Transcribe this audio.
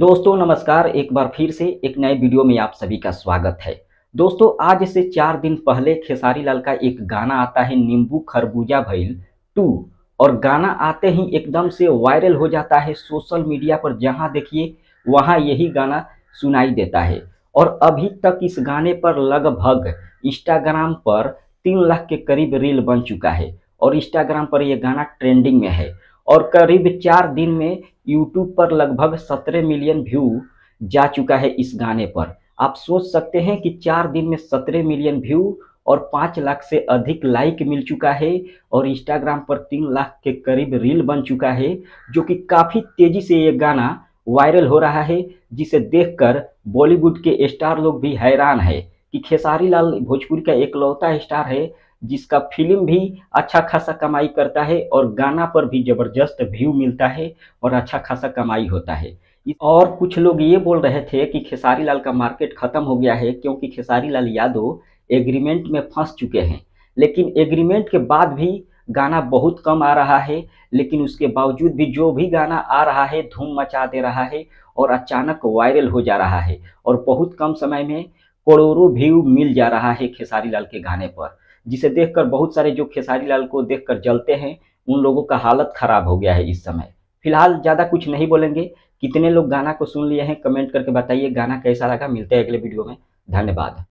दोस्तों नमस्कार, एक बार फिर से एक नए वीडियो में आप सभी का स्वागत है। दोस्तों आज से 4 दिन पहले खेसारी लाल का एक गाना आता है नींबू खरबूजा भईल तू, और गाना आते ही एकदम से वायरल हो जाता है। सोशल मीडिया पर जहां देखिए वहां यही गाना सुनाई देता है और अभी तक इस गाने पर लगभग इंस्टाग्राम पर 3 लाख के करीब रील बन चुका है और इंस्टाग्राम पर यह गाना ट्रेंडिंग में है और करीब 4 दिन में यूट्यूब पर लगभग 17 मिलियन व्यू जा चुका है इस गाने पर। आप सोच सकते हैं कि 4 दिन में 17 मिलियन व्यू और 5 लाख से अधिक लाइक मिल चुका है और इंस्टाग्राम पर 3 लाख के करीब रील बन चुका है, जो कि काफ़ी तेज़ी से ये गाना वायरल हो रहा है, जिसे देखकर बॉलीवुड के स्टार लोग भी हैरान है कि खेसारी लाल भोजपुरी का एकलौता स्टार है जिसका फिल्म भी अच्छा खासा कमाई करता है और गाना पर भी ज़बरदस्त व्यू मिलता है और अच्छा खासा कमाई होता है। और कुछ लोग ये बोल रहे थे कि खेसारी लाल का मार्केट ख़त्म हो गया है क्योंकि खेसारी लाल यादव एग्रीमेंट में फंस चुके हैं, लेकिन एग्रीमेंट के बाद भी गाना बहुत कम आ रहा है। लेकिन उसके बावजूद भी जो भी गाना आ रहा है धूम मचा दे रहा है और अचानक वायरल हो जा रहा है और बहुत कम समय में करोड़ों व्यू मिल जा रहा है खेसारी लाल के गाने पर, जिसे देखकर बहुत सारे जो खेसारी लाल को देखकर जलते हैं उन लोगों का हालत ख़राब हो गया है इस समय। फिलहाल ज़्यादा कुछ नहीं बोलेंगे। कितने लोग गाना को सुन लिए हैं कमेंट करके बताइए, गाना कैसा लगा। मिलते हैं अगले वीडियो में, धन्यवाद।